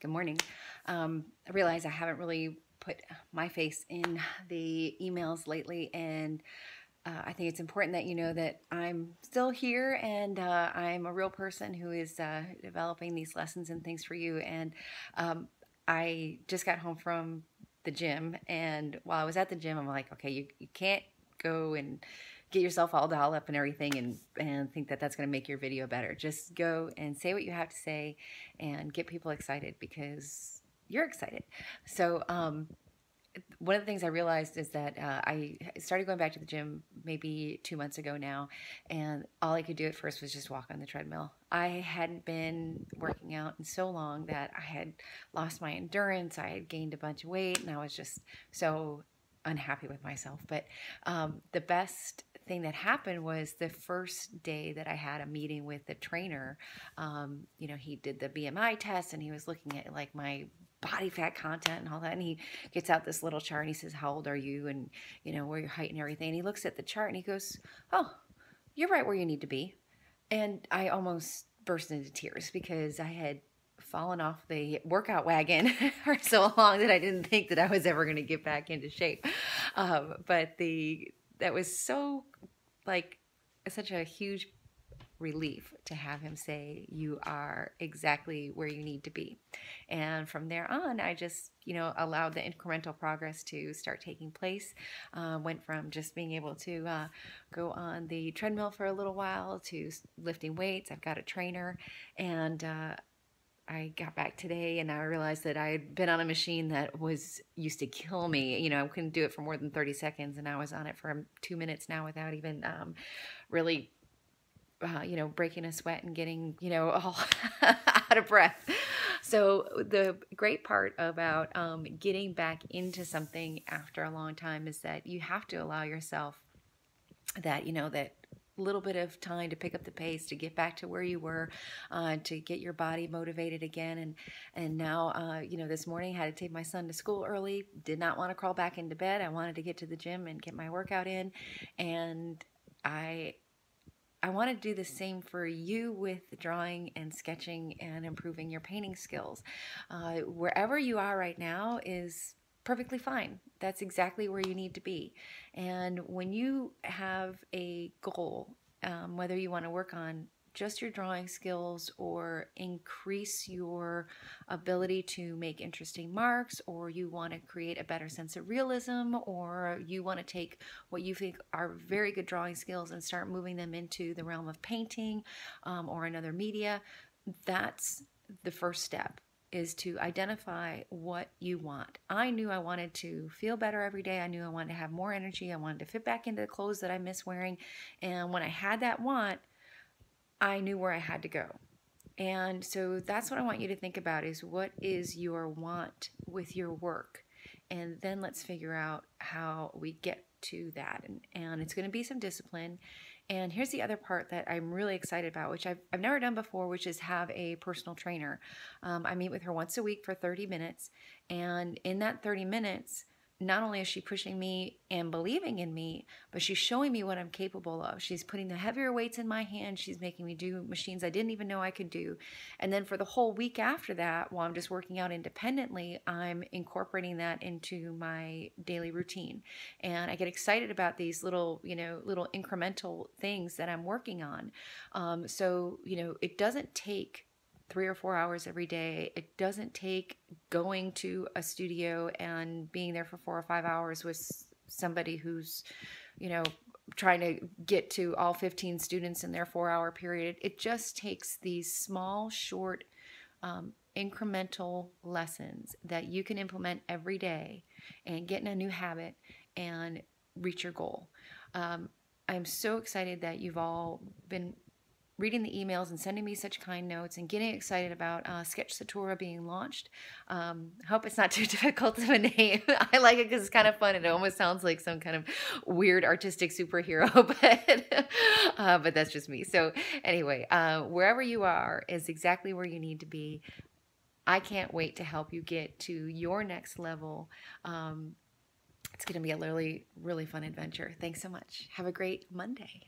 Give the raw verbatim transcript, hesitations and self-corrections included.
Good morning. Um, I realize I haven't really put my face in the emails lately, and uh, I think it's important that you know that I'm still here, and uh, I'm a real person who is uh, developing these lessons and things for you. And um, I just got home from the gym, and while I was at the gym, I'm like, okay, you, you can't go and get yourself all dolled up and everything and, and think that that's going to make your video better. Just go and say what you have to say and get people excited because you're excited. So um, one of the things I realized is that uh, I started going back to the gym maybe two months ago now, and all I could do at first was just walk on the treadmill. I hadn't been working out in so long that I had lost my endurance. I had gained a bunch of weight, and I was just so unhappy with myself. But um, the best thing that happened was the first day that I had a meeting with the trainer. Um, you know, he did the B M I test, and he was looking at like my body fat content and all that. And he gets out this little chart, and he says, how old are you? And you know, where your height and everything. And he looks at the chart and he goes, oh, you're right where you need to be. And I almost burst into tears because I had fallen off the workout wagon for so long that I didn't think that I was ever going to get back into shape. Um, but the, that was so like such a huge relief to have him say, you are exactly where you need to be. And from there on, I just, you know, allowed the incremental progress to start taking place. Uh, went from just being able to uh, go on the treadmill for a little while to lifting weights. I've got a trainer, and uh, I got back today, and I realized that I had been on a machine that was used to kill me. You know, I couldn't do it for more than thirty seconds, and I was on it for two minutes now without even um, really, uh, you know, breaking a sweat and getting, you know, all out of breath. So the great part about um, getting back into something after a long time is that you have to allow yourself that, you know, that little bit of time to pick up the pace, to get back to where you were, uh, to get your body motivated again. And, and now, uh, you know, this morning I had to take my son to school early, did not want to crawl back into bed. I wanted to get to the gym and get my workout in. And I, I want to do the same for you with drawing and sketching and improving your painting skills. Uh, wherever you are right now is perfectly fine. That's exactly where you need to be. And when you have a goal, um, whether you want to work on just your drawing skills or increase your ability to make interesting marks, or you want to create a better sense of realism, or you want to take what you think are very good drawing skills and start moving them into the realm of painting um, or another media, that's the first step, is to identify what you want. I knew I wanted to feel better every day. I knew I wanted to have more energy. I wanted to fit back into the clothes that I miss wearing. And when I had that want, I knew where I had to go. And so that's what I want you to think about, is what is your want with your work? And then let's figure out how we get to that. And, and it's going to be some discipline. And here's the other part that I'm really excited about, which I've, I've never done before, which is have a personal trainer. Um, I meet with her once a week for thirty minutes. And in that thirty minutes, not only is she pushing me and believing in me, but she's showing me what I'm capable of. She's putting the heavier weights in my hand. She's making me do machines I didn't even know I could do. And then for the whole week after that, while I'm just working out independently, I'm incorporating that into my daily routine. And I get excited about these little, you know, little incremental things that I'm working on. Um, so, you know, it doesn't take three or four hours every day. It doesn't take going to a studio and being there for four or five hours with somebody who's, you know, trying to get to all fifteen students in their four hour period. It just takes these small, short, um, incremental lessons that you can implement every day and get in a new habit and reach your goal. Um, I'm so excited that you've all been reading the emails and sending me such kind notes and getting excited about uh, Sketch Satura being launched. Um, hope it's not too difficult of a name. I like it because it's kind of fun. It almost sounds like some kind of weird artistic superhero, but, uh, but that's just me. So anyway, uh, wherever you are is exactly where you need to be. I can't wait to help you get to your next level. Um, it's going to be a really, really fun adventure. Thanks so much. Have a great Monday.